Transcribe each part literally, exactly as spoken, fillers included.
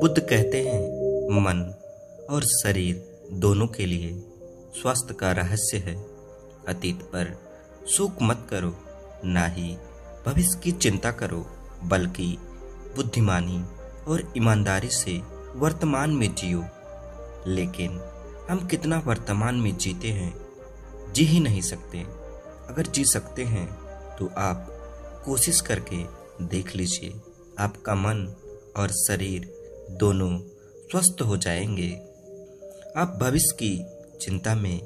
बुद्ध कहते हैं मन और शरीर दोनों के लिए स्वास्थ्य का रहस्य है। अतीत पर शोक मत करो, ना ही भविष्य की चिंता करो, बल्कि बुद्धिमानी और ईमानदारी से वर्तमान में जियो। लेकिन हम कितना वर्तमान में जीते हैं, जी ही नहीं सकते। अगर जी सकते हैं तो आप कोशिश करके देख लीजिए, आपका मन और शरीर दोनों स्वस्थ हो जाएंगे। आप भविष्य की चिंता में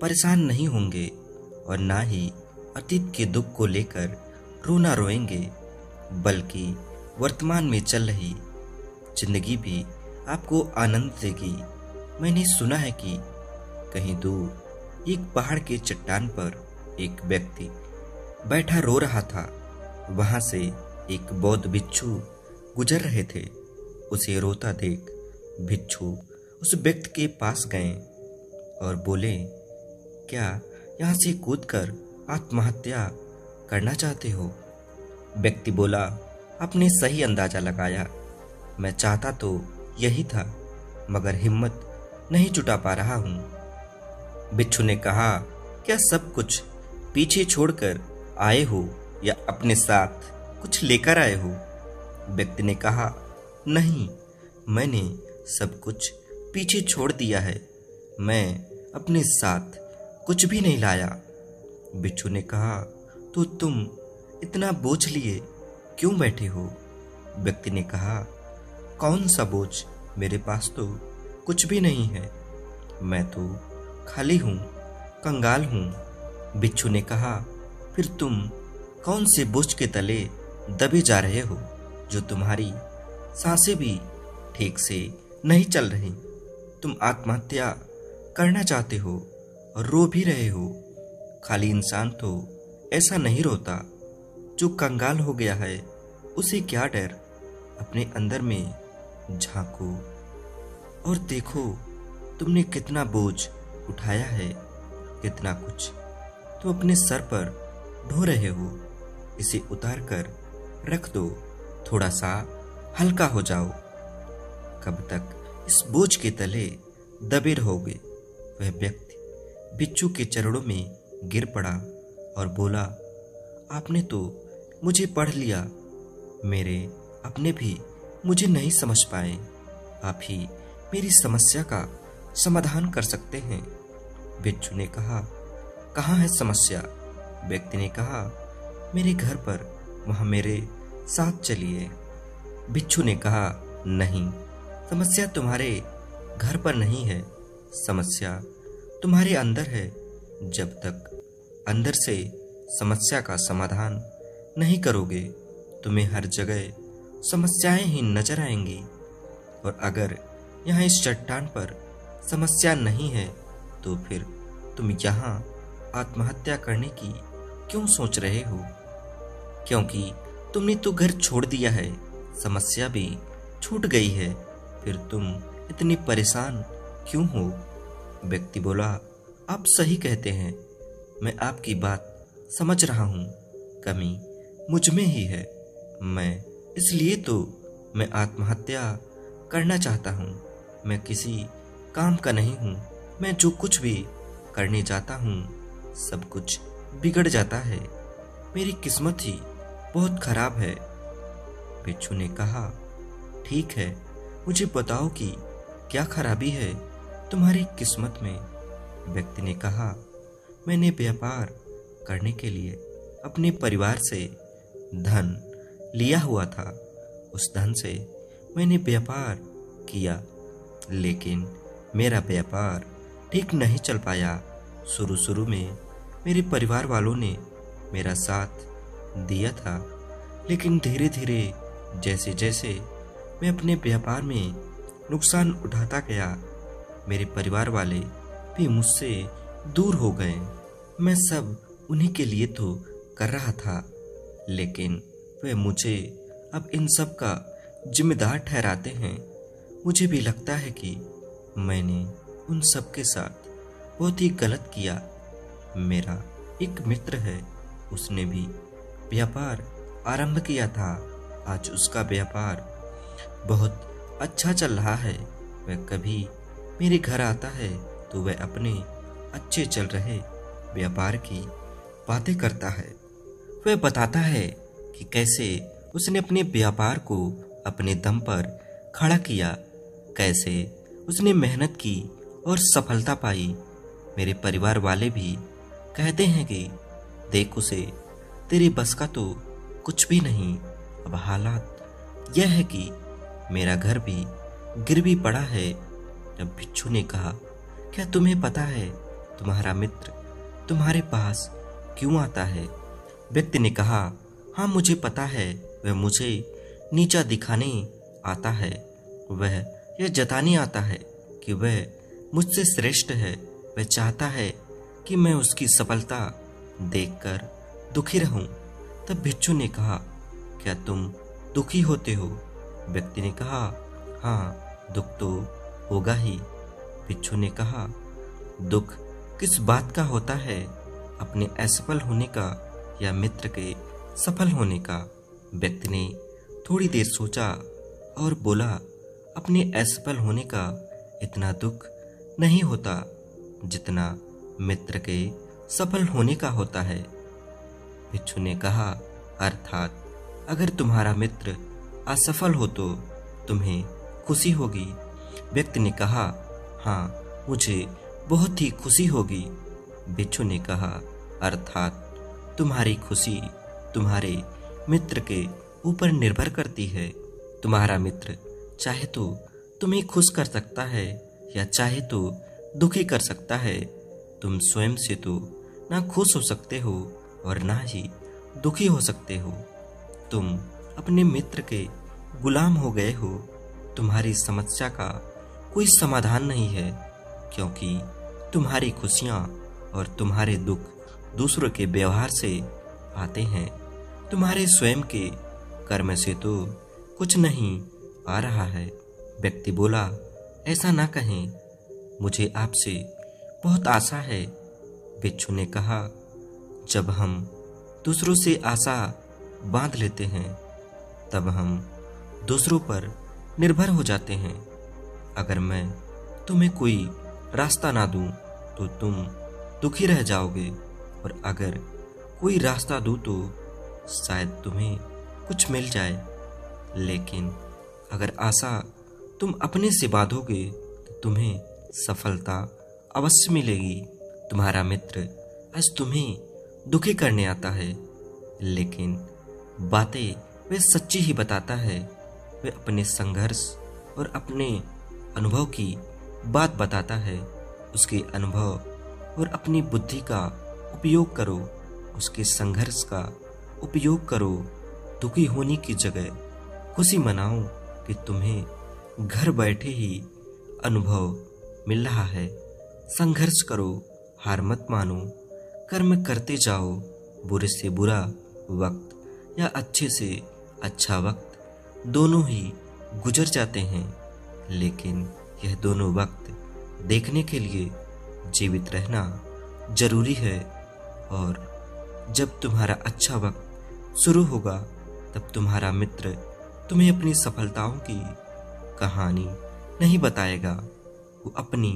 परेशान नहीं होंगे और ना ही अतीत के दुख को लेकर रोना रोएंगे, बल्कि वर्तमान में चल रही जिंदगी भी आपको आनंद देगी। मैंने सुना है कि कहीं दूर एक पहाड़ के चट्टान पर एक व्यक्ति बैठा रो रहा था। वहां से एक बौद्ध भिक्षु गुजर रहे थे। उसे रोता देख भिक्षु उस व्यक्ति के पास गए और बोले, क्या यहाँ से कूदकर आत्महत्या करना चाहते हो? व्यक्ति बोला, आपने सही अंदाजा लगाया। मैं चाहता तो यही था, मगर हिम्मत नहीं जुटा पा रहा हूँ। भिक्षु ने कहा, क्या सब कुछ पीछे छोड़कर आए हो या अपने साथ कुछ लेकर आए हो? व्यक्ति ने कहा, नहीं, मैंने सब कुछ पीछे छोड़ दिया है। मैं अपने साथ कुछ भी नहीं लाया। बिच्छू ने कहा, तो तुम इतना बोझ लिए क्यों बैठे हो? व्यक्ति ने कहा, कौन सा बोझ? मेरे पास तो कुछ भी नहीं है। मैं तो खाली हूँ, कंगाल हूँ। बिच्छू ने कहा, फिर तुम कौन से बोझ के तले दबे जा रहे हो जो तुम्हारी सांसें भी ठीक से नहीं चल रही? तुम आत्महत्या करना चाहते हो और रो भी रहे हो। खाली इंसान तो ऐसा नहीं रोता। जो कंगाल हो गया है उसे क्या डर? अपने अंदर में झांको और देखो तुमने कितना बोझ उठाया है, कितना कुछ तुम अपने सर पर ढो रहे हो। इसे उतार कर रख दो, थोड़ा सा हल्का हो जाओ। कब तक इस बोझ के तले दबे रहोगे? वह व्यक्ति बिच्छू के चरणों में गिर पड़ा और बोला, आपने तो मुझे पढ़ लिया, मेरे अपने भी मुझे नहीं समझ पाए। आप ही मेरी समस्या का समाधान कर सकते हैं। बिच्छू ने कहा, कहाँ है समस्या? व्यक्ति ने कहा, मेरे घर पर, वहाँ मेरे साथ चलिए। बिच्छू ने कहा, नहीं, समस्या तुम्हारे घर पर नहीं है, समस्या तुम्हारे अंदर है। जब तक अंदर से समस्या का समाधान नहीं करोगे तुम्हें हर जगह समस्याएं ही नजर आएंगी। और अगर यहाँ इस चट्टान पर समस्या नहीं है तो फिर तुम यहाँ आत्महत्या करने की क्यों सोच रहे हो? क्योंकि तुमने तो घर छोड़ दिया है, समस्या भी छूट गई है, फिर तुम इतनी परेशान क्यों हो? व्यक्ति बोला, आप सही कहते हैं, मैं आपकी बात समझ रहा हूँ, कमी मुझ में ही है। मैं इसलिए तो मैं आत्महत्या करना चाहता हूँ। मैं किसी काम का नहीं हूँ। मैं जो कुछ भी करने जाता हूँ सब कुछ बिगड़ जाता है। मेरी किस्मत ही बहुत खराब है। बिच्छू ने कहा, ठीक है, मुझे बताओ कि क्या खराबी है तुम्हारी किस्मत में? व्यक्ति ने कहा, मैंने व्यापार करने के लिए अपने परिवार से धन लिया हुआ था। उस धन से मैंने व्यापार किया, लेकिन मेरा व्यापार ठीक नहीं चल पाया। शुरू शुरू में मेरे परिवार वालों ने मेरा साथ दिया था, लेकिन धीरे धीरे जैसे जैसे मैं अपने व्यापार में नुकसान उठाता गया, मेरे परिवार वाले भी मुझसे दूर हो गए। मैं सब उन्हीं के लिए तो कर रहा था, लेकिन वे मुझे अब इन सब का जिम्मेदार ठहराते हैं। मुझे भी लगता है कि मैंने उन सब के साथ बहुत ही गलत किया। मेरा एक मित्र है, उसने भी व्यापार आरंभ किया था। आज उसका व्यापार बहुत अच्छा चल रहा है। वह कभी मेरे घर आता है तो वह अपने अच्छे चल रहे व्यापार की बातें करता है। वह बताता है कि कैसे उसने अपने व्यापार को अपने दम पर खड़ा किया, कैसे उसने मेहनत की और सफलता पाई। मेरे परिवार वाले भी कहते हैं कि देख उसे, तेरे बस का तो कुछ भी नहीं। अब हालात यह है कि मेरा घर भी गिरवी पड़ा है। जब बिच्छू ने कहा, क्या तुम्हें पता है तुम्हारा मित्र तुम्हारे पास क्यों आता है? व्यक्ति ने कहा, हाँ मुझे पता है, वह मुझे नीचा दिखाने आता है, वह यह जताने आता है कि वह मुझसे श्रेष्ठ है। वह चाहता है कि मैं उसकी सफलता देखकर दुखी रहूं। तब भिक्षु ने कहा, क्या तुम दुखी होते हो? व्यक्ति ने कहा, हाँ दुख तो होगा ही। भिक्षु ने कहा, दुख किस बात का होता है, अपने असफल होने का या मित्र के सफल होने का? व्यक्ति ने थोड़ी देर सोचा और बोला, अपने असफल होने का इतना दुख नहीं होता जितना मित्र के सफल होने का होता है। भिक्षु ने कहा, अर्थात अगर तुम्हारा मित्र असफल हो तो तुम्हें खुशी होगी? व्यक्ति ने कहा, हाँ मुझे बहुत ही खुशी होगी। भिक्षु ने कहा, अर्थात तुम्हारी खुशी तुम्हारे मित्र के ऊपर निर्भर करती है। तुम्हारा मित्र चाहे तो तुम्हें खुश कर सकता है या चाहे तो दुखी कर सकता है। तुम स्वयं से तो ना खुश हो सकते हो और ना ही दुखी हो सकते हो। तुम अपने मित्र के गुलाम हो गए हो। तुम्हारी समस्या का कोई समाधान नहीं है, क्योंकि तुम्हारी खुशियाँ और तुम्हारे दुख दूसरों के व्यवहार से आते हैं, तुम्हारे स्वयं के कर्म से तो कुछ नहीं आ रहा है। व्यक्ति बोला, ऐसा ना कहें, मुझे आपसे बहुत आशा है। बिच्छू ने कहा, जब हम दूसरों से आशा बांध लेते हैं तब हम दूसरों पर निर्भर हो जाते हैं। अगर मैं तुम्हें कोई रास्ता ना दूं तो तुम दुखी रह जाओगे, और अगर कोई रास्ता दूं तो शायद तुम्हें कुछ मिल जाए। लेकिन अगर आशा तुम अपने से बांधोगे तो तुम्हें सफलता अवश्य मिलेगी। तुम्हारा मित्र आज तुम्हें दुखी करने आता है, लेकिन बातें वे सच्ची ही बताता है। वे अपने संघर्ष और अपने अनुभव की बात बताता है। उसके अनुभव और अपनी बुद्धि का उपयोग करो, उसके संघर्ष का उपयोग करो। दुखी होने की जगह खुशी मनाओ कि तुम्हें घर बैठे ही अनुभव मिल रहा है। संघर्ष करो, हार मत मानो, कर्म करते जाओ। बुरे से बुरा वक्त या अच्छे से अच्छा वक्त दोनों ही गुजर जाते हैं, लेकिन यह दोनों वक्त देखने के लिए जीवित रहना जरूरी है। और जब तुम्हारा अच्छा वक्त शुरू होगा तब तुम्हारा मित्र तुम्हें अपनी सफलताओं की कहानी नहीं बताएगा, वो अपनी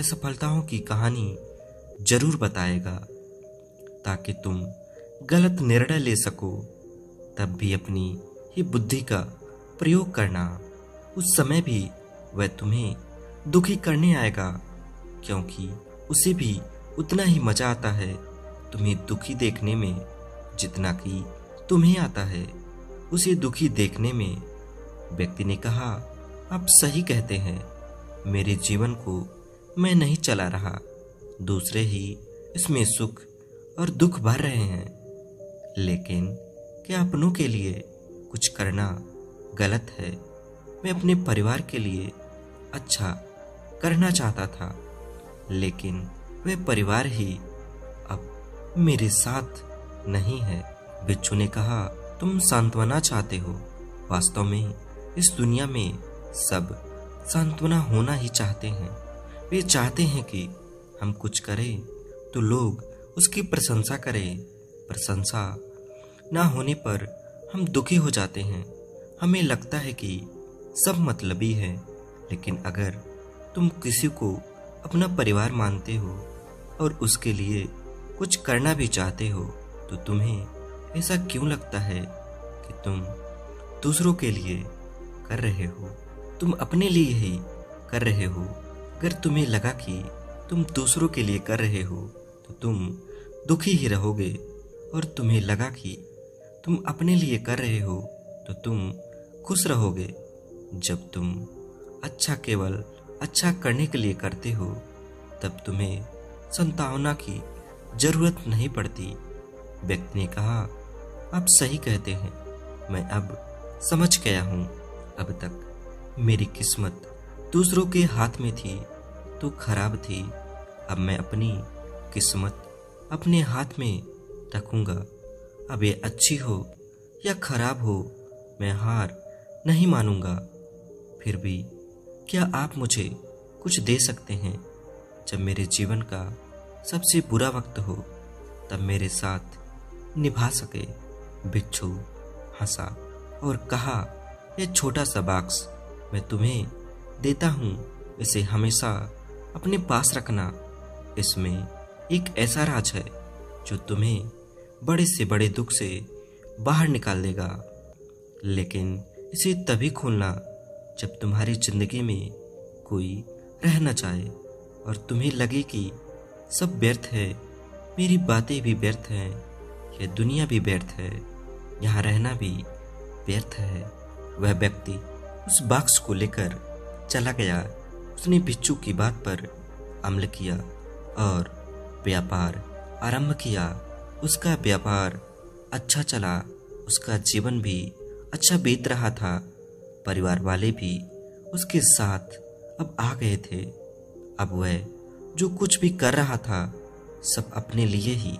असफलताओं की कहानी जरूर बताएगा, ताकि तुम गलत निर्णय ले सको। तब भी अपनी ही बुद्धि का प्रयोग करना, उस समय भी वह तुम्हें दुखी करने आएगा, क्योंकि उसे भी उतना ही मजा आता है तुम्हें दुखी देखने में जितना कि तुम्हें आता है उसे दुखी देखने में। व्यक्ति ने कहा, आप सही कहते हैं, मेरे जीवन को मैं नहीं चला रहा, दूसरे ही इसमें सुख और दुख भर रहे हैं। लेकिन क्या अपनों के लिए कुछ करना गलत है? मैं अपने परिवार के लिए अच्छा करना चाहता था, लेकिन वह परिवार ही अब मेरे साथ नहीं है। बिच्छू ने कहा, तुम सांत्वना चाहते हो। वास्तव में इस दुनिया में सब सांत्वना होना ही चाहते हैं। वे चाहते हैं कि हम कुछ करें तो लोग उसकी प्रशंसा करें। प्रशंसा ना होने पर हम दुखी हो जाते हैं। हमें लगता है कि सब मतलबी है, लेकिन अगर तुम किसी को अपना परिवार मानते हो और उसके लिए कुछ करना भी चाहते हो तो तुम्हें ऐसा क्यों लगता है कि तुम दूसरों के लिए कर रहे हो, तुम अपने लिए ही कर रहे हो। अगर तुम्हें लगा कि तुम दूसरों के लिए कर रहे हो तो तुम दुखी ही रहोगे, और तुम्हें लगा कि तुम अपने लिए कर रहे हो तो तुम खुश रहोगे। जब तुम अच्छा केवल अच्छा करने के लिए करते हो तब तुम्हें संतावना की जरूरत नहीं पड़ती। व्यक्ति ने कहा, आप सही कहते हैं, मैं अब समझ गया हूँ। अब तक मेरी किस्मत दूसरों के हाथ में थी तो खराब थी, अब मैं अपनी किस्मत अपने हाथ में रखूँगा। अब ये अच्छी हो या खराब हो, मैं हार नहीं मानूंगा। फिर भी क्या आप मुझे कुछ दे सकते हैं? जब मेरे जीवन का सबसे बुरा वक्त हो तब मेरे साथ निभा सके। बिच्छू हंसा और कहा, यह छोटा सा बॉक्स मैं तुम्हें देता हूँ, इसे हमेशा अपने पास रखना। इसमें एक ऐसा राज है जो तुम्हें बड़े से बड़े दुख से बाहर निकाल देगा, लेकिन इसे तभी खोलना जब तुम्हारी ज़िंदगी में कोई रहना चाहे और तुम्हें लगे कि सब व्यर्थ है, मेरी बातें भी व्यर्थ हैं, यह दुनिया भी व्यर्थ है, यहाँ रहना भी व्यर्थ है। वह व्यक्ति उस बॉक्स को लेकर चला गया। उसने बिच्छू की बात पर अमल किया और व्यापार आरंभ किया। उसका व्यापार अच्छा चला, उसका जीवन भी अच्छा बीत रहा था। परिवार वाले भी उसके साथ अब आ गए थे। अब वह जो कुछ भी कर रहा था सब अपने लिए ही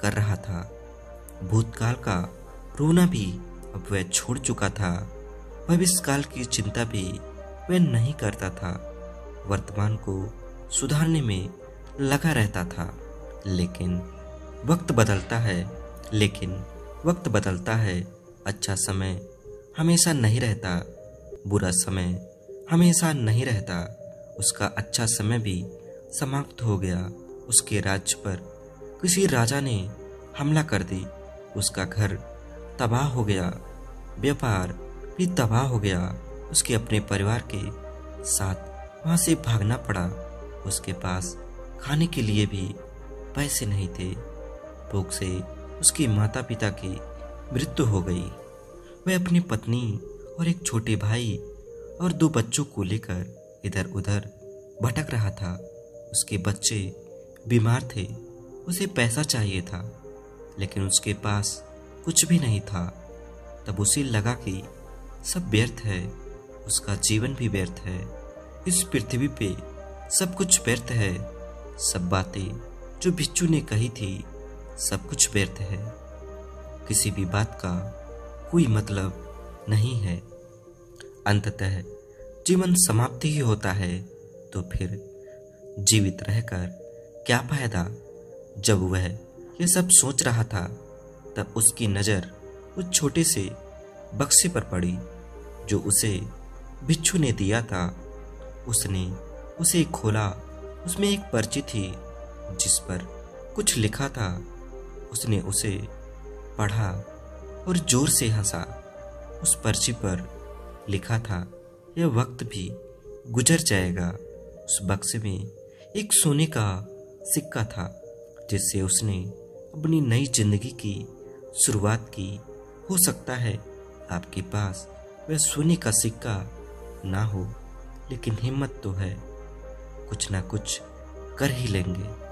कर रहा था। भूतकाल का रोना भी अब वह छोड़ चुका था, भविष्यकाल की चिंता भी वह नहीं करता था, वर्तमान को सुधारने में लगा रहता था। लेकिन वक्त बदलता है, लेकिन वक्त बदलता है। अच्छा समय हमेशा नहीं रहता, बुरा समय हमेशा नहीं रहता। उसका अच्छा समय भी समाप्त हो गया। उसके राज्य पर किसी राजा ने हमला कर दी, उसका घर तबाह हो गया, व्यापार भी तबाह हो गया। उसके अपने परिवार के साथ वहाँ से भागना पड़ा। उसके पास खाने के लिए भी पैसे नहीं थे। भूख से उसके माता पिता की मृत्यु हो गई। वह अपनी पत्नी और एक छोटे भाई और दो बच्चों को लेकर इधर उधर भटक रहा था। उसके बच्चे बीमार थे, उसे पैसा चाहिए था, लेकिन उसके पास कुछ भी नहीं था। तब उसे लगा कि सब व्यर्थ है, उसका जीवन भी व्यर्थ है, इस पृथ्वी पे सब कुछ व्यर्थ है। सब बातें जो बिच्छू ने कही थी सब कुछ व्यर्थ है, किसी भी बात का कोई मतलब नहीं है। अंततः जीवन समाप्ति ही होता है, तो फिर जीवित रहकर क्या फायदा। जब वह यह सब सोच रहा था तब उसकी नज़र उस छोटे से बक्से पर पड़ी जो उसे बिच्छू ने दिया था। उसने उसे खोला, उसमें एक पर्ची थी जिस पर कुछ लिखा था। उसने उसे पढ़ा और जोर से हंसा। उस पर्ची पर लिखा था, यह वक्त भी गुजर जाएगा। उस बक्से में एक सोने का सिक्का था जिससे उसने अपनी नई जिंदगी की शुरुआत की। हो सकता है आपके पास वह सोने का सिक्का ना हो, लेकिन हिम्मत तो है, कुछ ना कुछ कर ही लेंगे।